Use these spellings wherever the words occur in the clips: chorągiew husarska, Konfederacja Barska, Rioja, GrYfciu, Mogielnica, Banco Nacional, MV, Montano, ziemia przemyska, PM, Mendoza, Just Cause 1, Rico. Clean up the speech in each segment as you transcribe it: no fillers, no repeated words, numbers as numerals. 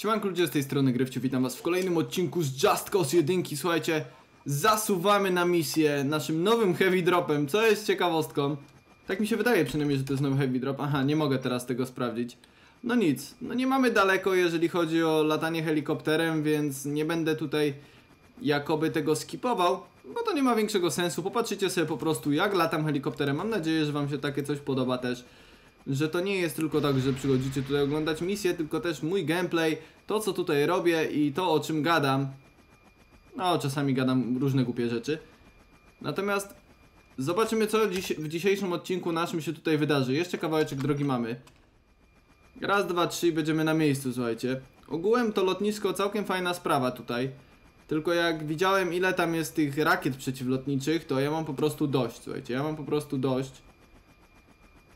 Siemanko ludzie, z tej strony GrYfciu, witam was w kolejnym odcinku z Just Cause 1. Słuchajcie, zasuwamy na misję naszym nowym heavy dropem, co jest ciekawostką. Tak mi się wydaje przynajmniej, że to jest nowy heavy drop. Aha, nie mogę teraz tego sprawdzić. No nic, no nie mamy daleko jeżeli chodzi o latanie helikopterem, więc nie będę tutaj jakoby tego skipował, bo to nie ma większego sensu. Popatrzycie sobie po prostu jak latam helikopterem. Mam nadzieję, że wam się takie coś podoba też, że to nie jest tylko tak, że przychodzicie tutaj oglądać misję, tylko też mój gameplay, to co tutaj robię i to o czym gadam. No czasami gadam różne głupie rzeczy. Natomiast zobaczymy co w dzisiejszym odcinku naszym się tutaj wydarzy. Jeszcze kawałeczek drogi mamy. Raz, dwa, trzy i będziemy na miejscu, słuchajcie. Ogółem to lotnisko całkiem fajna sprawa tutaj. Tylko jak widziałem ile tam jest tych rakiet przeciwlotniczych, to ja mam po prostu dość, słuchajcie. Ja mam po prostu dość.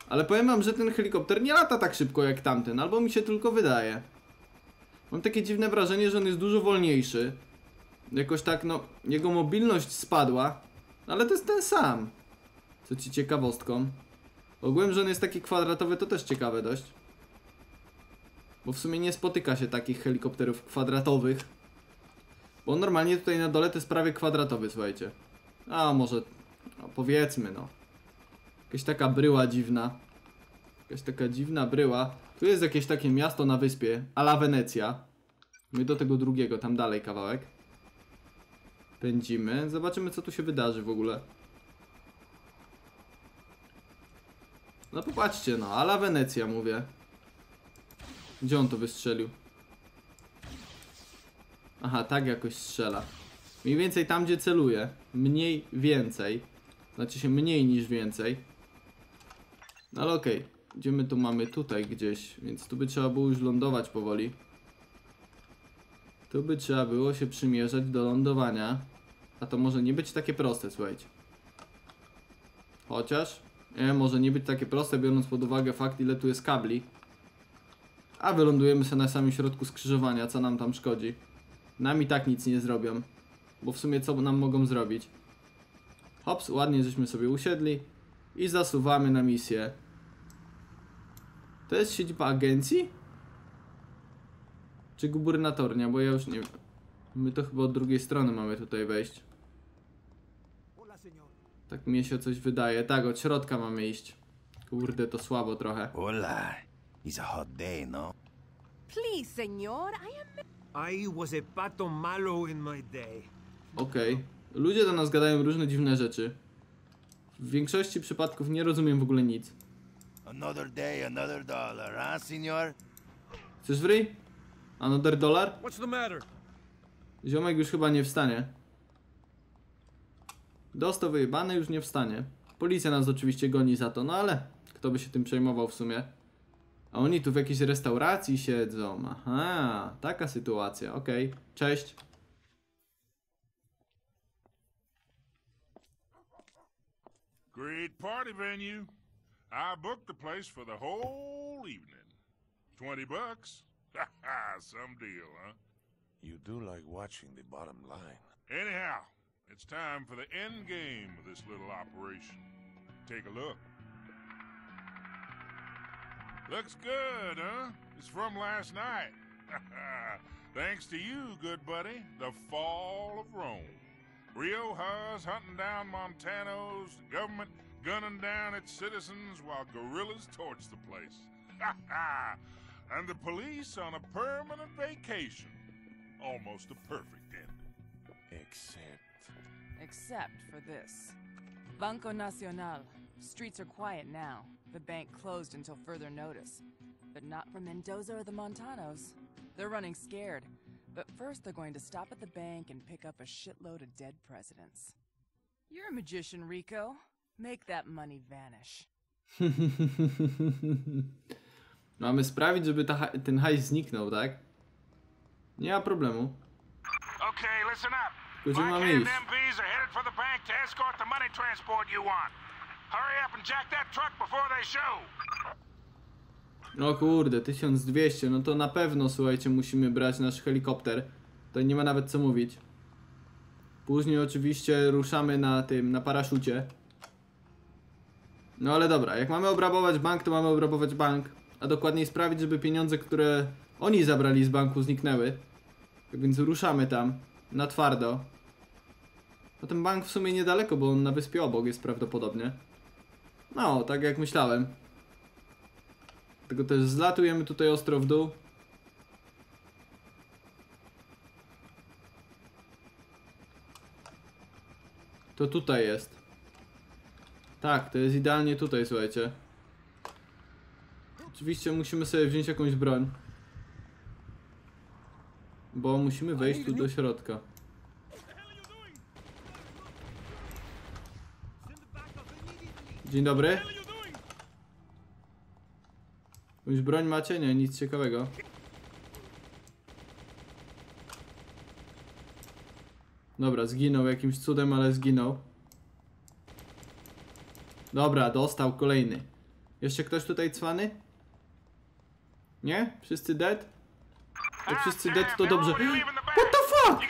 Ale powiem wam, że ten helikopter nie lata tak szybko jak tamten, albo mi się tylko wydaje. Mam takie dziwne wrażenie, że on jest dużo wolniejszy. Jakoś tak, no, jego mobilność spadła. Ale to jest ten sam. Co ci ciekawostką. Ogółem, że on jest taki kwadratowy, to też ciekawe dość. Bo w sumie nie spotyka się takich helikopterów kwadratowych. Bo normalnie tutaj na dole to jest prawie kwadratowy, słuchajcie. A może, no, powiedzmy, no. Jakaś taka bryła dziwna. Jakaś taka dziwna bryła. Tu jest jakieś takie miasto na wyspie, a la Wenecja. My do tego drugiego, tam dalej kawałek. Pędzimy. Zobaczymy co tu się wydarzy w ogóle. No popatrzcie, no, a la Wenecja mówię. Gdzie on to wystrzelił? Aha, tak jakoś strzela. Mniej więcej tam gdzie celuje. Mniej więcej. Znaczy się mniej niż więcej. No ale okej. Gdzie my tu mamy? Tutaj gdzieś. Więc tu by trzeba było już lądować powoli. Tu by trzeba było się przymierzać do lądowania. A to może nie być takie proste, słuchajcie. Chociaż może nie być takie proste, biorąc pod uwagę fakt ile tu jest kabli. A wylądujemy sobie na samym środku skrzyżowania, co nam tam szkodzi. Nam i tak nic nie zrobią. Bo w sumie co nam mogą zrobić? Hops, ładnie żeśmy sobie usiedli. I zasuwamy na misję. To jest siedziba agencji? Czy gubernatornia? Bo ja już nie wiem. My to chyba od drugiej strony mamy tutaj wejść. Tak mi się coś wydaje. Tak, od środka mamy iść. Kurde, to słabo trochę. Hola. It's a hot day, no? Please, senor, I was a pato malo in my day. Okej. Ludzie do nas gadają różne dziwne rzeczy. W większości przypadków nie rozumiem w ogóle nic. Another day, another dollar, a senor? Chcesz wryj? Another dollar? What's the matter? Ziomek już chyba nie wstanie. Dostał wyjebane, już nie wstanie. Policja nas oczywiście goni za to, no ale kto by się tym przejmował w sumie? A oni tu w jakiejś restauracji siedzą. Aha, taka sytuacja. Okej, cześć. Great party venue. I booked the place for the whole evening. $20. Haha, some deal, huh? You do like watching the bottom line. Anyhow, it's time for the end game of this little operation. Take a look. Looks good, huh? It's from last night. Thanks to you, good buddy. The fall of Rome. Rioja's hunting down Montanos, the government gunning down its citizens while guerrillas torch the place. And the police on a permanent vacation. Almost a perfect ending. Except for this. Banco Nacional. Streets are quiet now. The bank closed until further notice, but not for Mendoza or the Montanos. They're running scared, but first they're going to stop at the bank and pick up a shitload of dead presidents. You're a magician, Rico. Make that money vanish. Mamy sprawić, żeby ten hajs zniknął, tak? Nie ma problemu. Okay, listen up. My MVs are headed for the bank to escort the money transport you want. Hurry up and jack that truck before they show. O kurde, 1200, no to na pewno, słuchajcie, musimy brać nasz helikopter. To nie ma nawet co mówić. Później oczywiście ruszamy na tym, na paraszucie. No ale dobra, jak mamy obrabować bank, to mamy obrabować bank. A dokładniej sprawić, żeby pieniądze, które Oni zabrali z banku, zniknęły. Tak więc ruszamy tam, na twardo. A ten bank w sumie niedaleko, bo on na wyspie obok jest prawdopodobnie. No, tak jak myślałem. Dlatego też zlatujemy tutaj ostro w dół. To tutaj jest. Tak, to jest idealnie tutaj, słuchajcie. Oczywiście musimy sobie wziąć jakąś broń. Bo musimy wejść tu do środka. Dzień dobry. Jakąś broń macie? Nie, nic ciekawego. Dobra, zginął jakimś cudem, ale zginął. Dobra, dostał kolejny. Jeszcze ktoś tutaj cwany? Nie? Wszyscy dead? Jak wszyscy dead, to dobrze. What the fuck?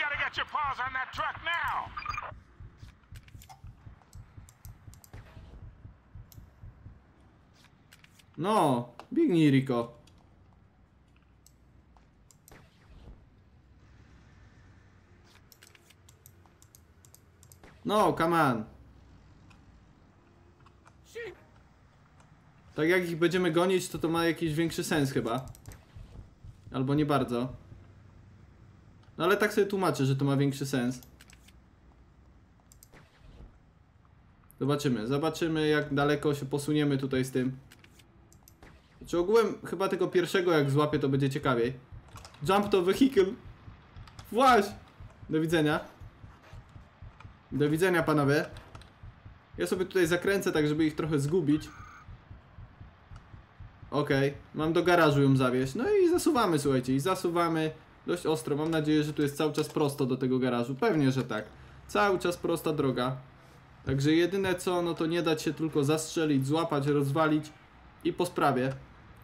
No, biegnij, Rico. No, come on. Tak jak ich będziemy gonić, to ma jakiś większy sens chyba. Albo nie bardzo. No ale tak sobie tłumaczę, że to ma większy sens. Zobaczymy, zobaczymy jak daleko się posuniemy tutaj z tym. Znaczy ogółem chyba tego pierwszego jak złapię, to będzie ciekawiej. Jump to vehicle. Właź! Do widzenia. Do widzenia, panowie. Ja sobie tutaj zakręcę tak, żeby ich trochę zgubić. Okej, mam do garażu ją zawieźć. No i zasuwamy, słuchajcie, i zasuwamy dość ostro. Mam nadzieję, że tu jest cały czas prosto do tego garażu. Pewnie, że tak. Cały czas prosta droga. Także jedyne co, no to nie dać się tylko zastrzelić, złapać, rozwalić i po sprawie.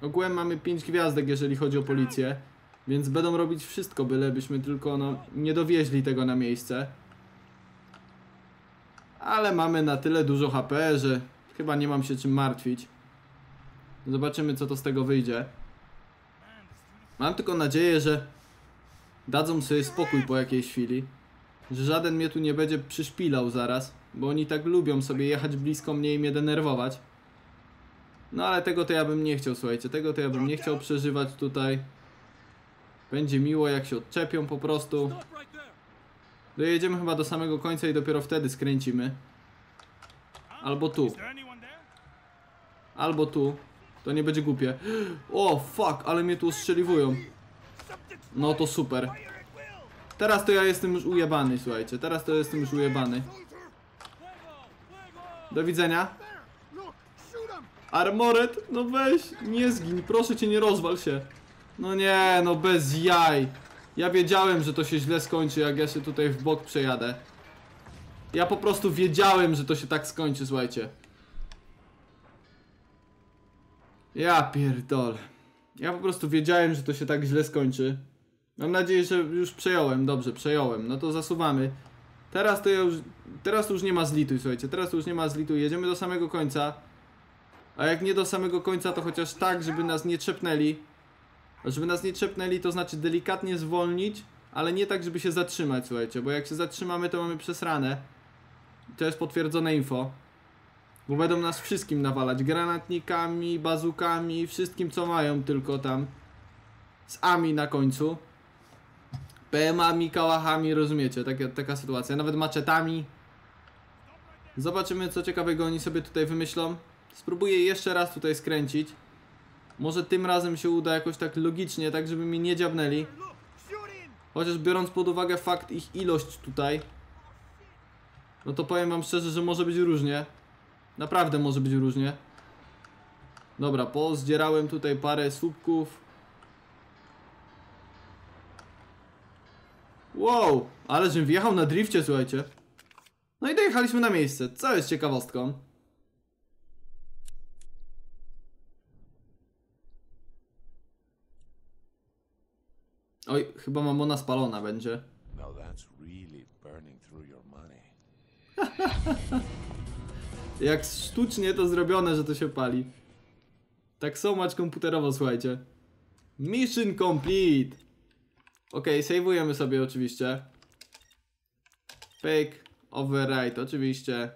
Ogółem mamy 5 gwiazdek, jeżeli chodzi o policję. Więc będą robić wszystko, bylebyśmy tylko, no, nie dowieźli tego na miejsce. Ale mamy na tyle dużo HP, że chyba nie mam się czym martwić. Zobaczymy, co to z tego wyjdzie. Mam tylko nadzieję, że dadzą sobie spokój po jakiejś chwili. Że żaden mnie tu nie będzie przyszpilał zaraz. Bo oni tak lubią sobie jechać blisko mnie i mnie denerwować. No ale tego to ja bym nie chciał, słuchajcie. Tego to ja bym nie chciał przeżywać tutaj. Będzie miło, jak się odczepią po prostu. Dojedziemy chyba do samego końca i dopiero wtedy skręcimy. Albo tu. Albo tu. To nie będzie głupie. O, fuck, ale mnie tu ostrzeliwują. No to super. Teraz to ja jestem już ujebany, słuchajcie. Teraz to jestem już ujebany. Do widzenia. Armored, no weź, nie zgin, proszę cię, nie rozwal się. No nie, no bez jaj. Ja wiedziałem, że to się źle skończy, jak ja się tutaj w bok przejadę. Ja po prostu wiedziałem, że to się tak skończy, słuchajcie. Ja pierdolę. Ja po prostu wiedziałem, że to się tak źle skończy. Mam nadzieję, że już przejąłem. Dobrze, przejąłem. No to zasuwamy. Teraz to ja już... Teraz to już nie ma zlituj, słuchajcie. Teraz to już nie ma zlituj. Jedziemy do samego końca. A jak nie do samego końca, to chociaż tak, żeby nas nie trzepnęli. A żeby nas nie trzepnęli, to znaczy delikatnie zwolnić, ale nie tak, żeby się zatrzymać, słuchajcie. Bo jak się zatrzymamy, to mamy przesrane. To jest potwierdzone info. Bo będą nas wszystkim nawalać, granatnikami, bazukami, wszystkim co mają tylko tam. Z ami na końcu. PM-ami, kałachami, rozumiecie, taka sytuacja, nawet maczetami. Zobaczymy co ciekawego oni sobie tutaj wymyślą. Spróbuję jeszcze raz tutaj skręcić. Może tym razem się uda jakoś tak logicznie, tak żeby mi nie dziabnęli. Chociaż biorąc pod uwagę fakt ich ilość tutaj, no to powiem wam szczerze, że może być różnie. Naprawdę może być różnie. Dobra, pozdzierałem tutaj parę słupków. Wow, ale żebym wjechał na drifcie, słuchajcie. No i dojechaliśmy na miejsce, co jest ciekawostką. Oj, chyba mamona spalona będzie. Jak sztucznie to zrobione, że to się pali. Tak so much komputerowo, słuchajcie. Mission complete. Okej, save'ujemy sobie oczywiście. Fake, override, oczywiście.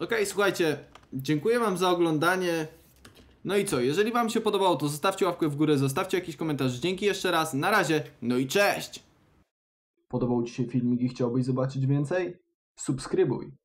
Okej, słuchajcie, dziękuję wam za oglądanie. No i co, jeżeli wam się podobało, to zostawcie łapkę w górę, zostawcie jakiś komentarz. Dzięki jeszcze raz, na razie, no i cześć! Podobał ci się filmik i chciałbyś zobaczyć więcej? Subskrybuj!